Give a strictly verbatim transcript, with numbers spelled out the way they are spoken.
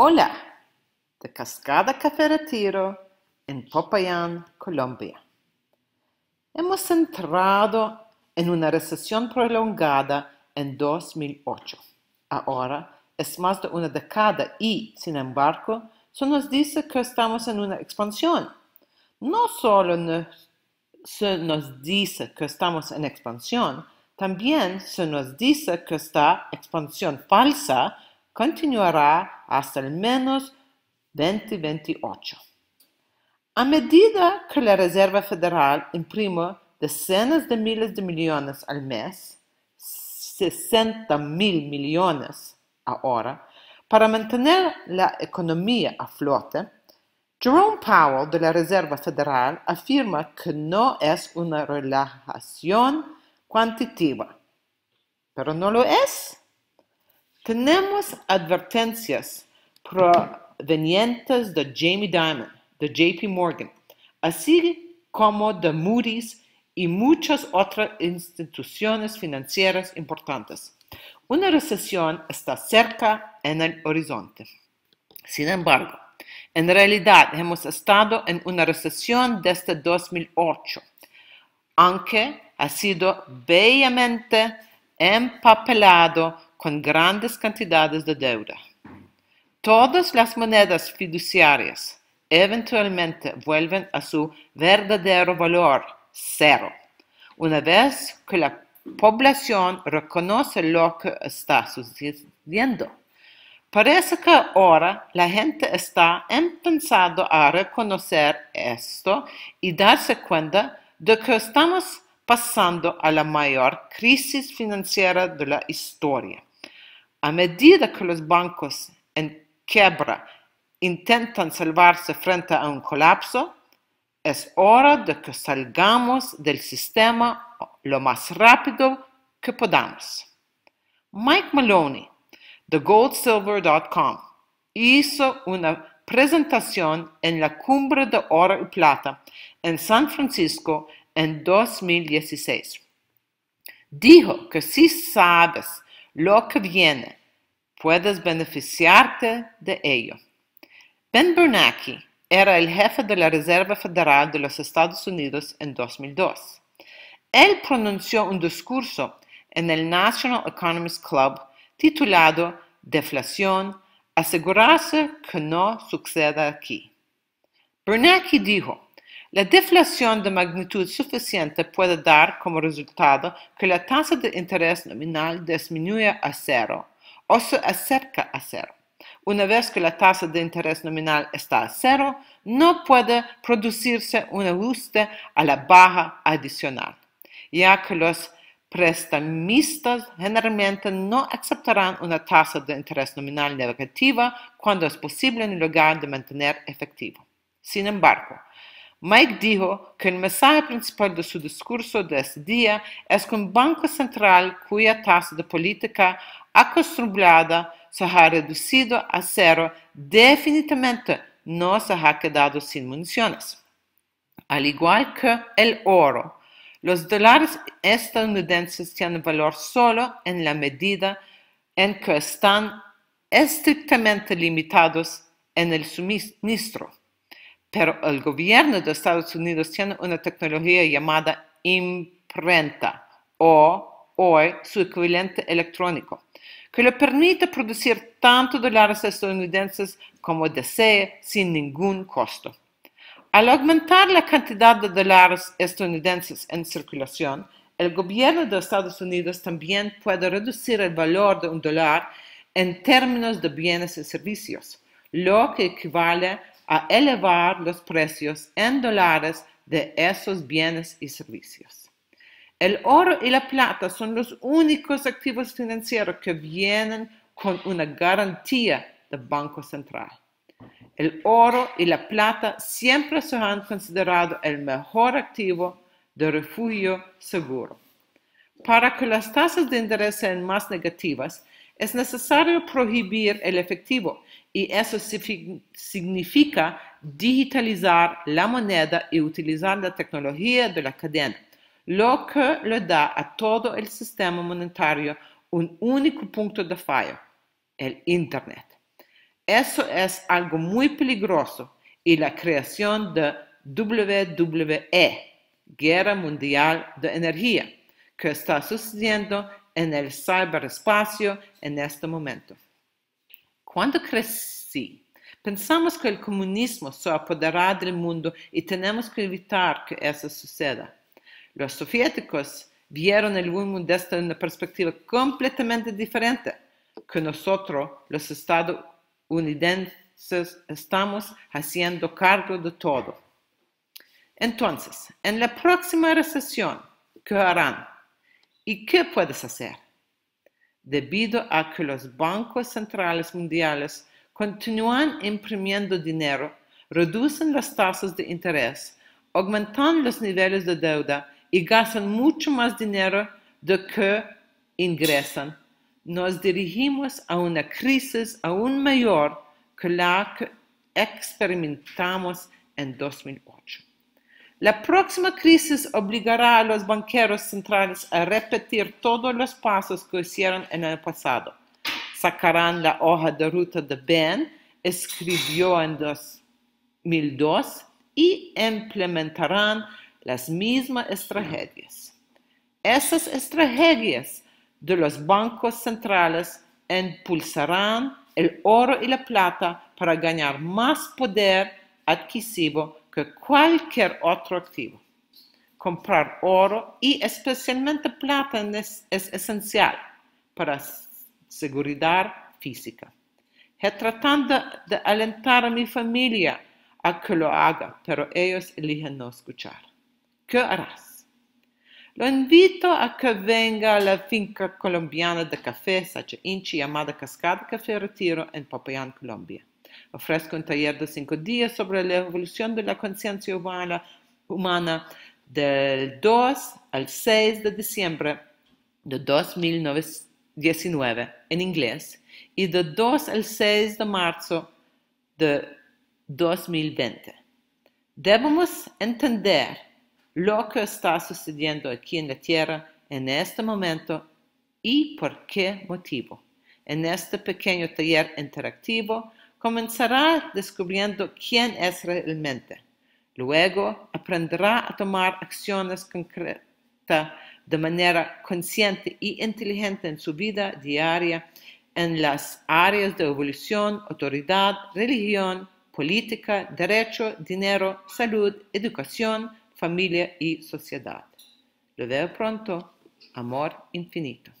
Hola, de Cascada Café Retiro en Popayán, Colombia. Hemos entrado en una recesión prolongada en dos mil ocho. Ahora es más de una década y, sin embargo, eso nos dice que estamos en una expansión. No solo nos, se nos dice que estamos en expansión, también se nos dice que esta expansión falsa continuará hasta al menos veinte veintiocho. A medida que la Reserva Federal imprime decenas de miles de millones al mes, sesenta mil millones ahora, para mantener la economía a flote, Jerome Powell de la Reserva Federal afirma que no es una relajación cuantitativa, pero no lo es. Tenemos advertencias provenientes de Jamie Dimon, de J P Morgan, así como de Moody's y muchas otras instituciones financieras importantes. Una recesión está cerca en el horizonte. Sin embargo, en realidad hemos estado en una recesión desde dos mil ocho, aunque ha sido bellamente empapelado con grandes cantidades de deuda. Todas las monedas fiduciarias eventualmente vuelven a su verdadero valor, cero, una vez que la población reconoce lo que está sucediendo. Parece que ahora la gente está empezando a reconocer esto y darse cuenta de que estamos pasando a la mayor crisis financiera de la historia. A medida que los bancos en quiebra intentan salvarse frente a un colapso, es hora de que salgamos del sistema lo más rápido que podamos. Mike Maloney, de Gold Silver punto com, hizo una presentación en la Cumbre de Oro y Plata en San Francisco en dos mil dieciséis. Dijo que si sabes lo que viene, puedes beneficiarte de ello. Ben Bernanke era el jefe de la Reserva Federal de los Estados Unidos en dos mil dos. Él pronunció un discurso en el National Economist Club titulado Deflación, asegurarse que no suceda aquí. Bernanke dijo, la deflación de magnitud suficiente puede dar como resultado que la tasa de interés nominal disminuya a cero o se acerca a cero. Una vez que la tasa de interés nominal está a cero, no puede producirse un ajuste a la baja adicional, ya que los prestamistas generalmente no aceptarán una tasa de interés nominal negativa cuando es posible en lugar de mantener efectivo. Sin embargo, Mike dijo que el mensaje principal de su discurso de ese día es que un banco central cuya tasa de política acostumbrada se ha reducido a cero definitivamente no se ha quedado sin municiones. Al igual que el oro, los dólares estadounidenses tienen valor solo en la medida en que están estrictamente limitados en el suministro. Pero el gobierno de Estados Unidos tiene una tecnología llamada imprenta o hoy su equivalente electrónico, que le permite producir tantos dólares estadounidenses como desee sin ningún costo. Al aumentar la cantidad de dólares estadounidenses en circulación, el gobierno de Estados Unidos también puede reducir el valor de un dólar en términos de bienes y servicios, lo que equivale a elevar los precios en dólares de esos bienes y servicios. El oro y la plata son los únicos activos financieros que vienen con una garantía del Banco Central. El oro y la plata siempre se han considerado el mejor activo de refugio seguro. Para que las tasas de interés sean más negativas, es necesario prohibir el efectivo y eso significa digitalizar la moneda y utilizar la tecnología de la cadena, lo que le da a todo el sistema monetario un único punto de fallo, el Internet. Eso es algo muy peligroso y la creación de doble u doble u e, Guerra Mundial de Energía, que está sucediendo en el ciberespacio en este momento. Cuando crecí, pensamos que el comunismo se apoderará del mundo y tenemos que evitar que eso suceda. Los soviéticos vieron el mundo desde una perspectiva completamente diferente que nosotros, los estadounidenses, estamos haciendo cargo de todo. Entonces, en la próxima recesión, ¿qué harán? ¿Y qué puedes hacer? Debido a que los bancos centrales mundiales continúan imprimiendo dinero, reducen las tasas de interés, aumentan los niveles de deuda y gastan mucho más dinero de que ingresan, nos dirigimos a una crisis aún mayor que la que experimentamos en dos mil ocho. La próxima crisis obligará a los banqueros centrales a repetir todos los pasos que hicieron en el pasado. Sacarán la hoja de ruta de Ben, escribió en dos mil dos, y implementarán las mismas estrategias. Esas estrategias de los bancos centrales impulsarán el oro y la plata para ganar más poder adquisitivo que cualquier otro activo. Comprar oro y especialmente plata es, es esencial para seguridad física. He tratado de alentar a mi familia a que lo haga, pero ellos eligen no escuchar. ¿Qué harás? Lo invito a que venga a la finca colombiana de café Sacha Inchi llamada Cascada Café Retiro en Popayán, Colombia. Ofrezco un taller de cinco días sobre la evolución de la conciencia humana, humana del dos al seis de diciembre de dos mil diecinueve en inglés y de dos al seis de marzo de dos mil veinte. Debemos entender lo que está sucediendo aquí en la Tierra en este momento y por qué motivo. En este pequeño taller interactivo comenzará descubriendo quién es realmente. Luego aprenderá a tomar acciones concretas de manera consciente y inteligente en su vida diaria en las áreas de evolución, autoridad, religión, política, derecho, dinero, salud, educación, familia y sociedad. Lo veo pronto. Amor infinito.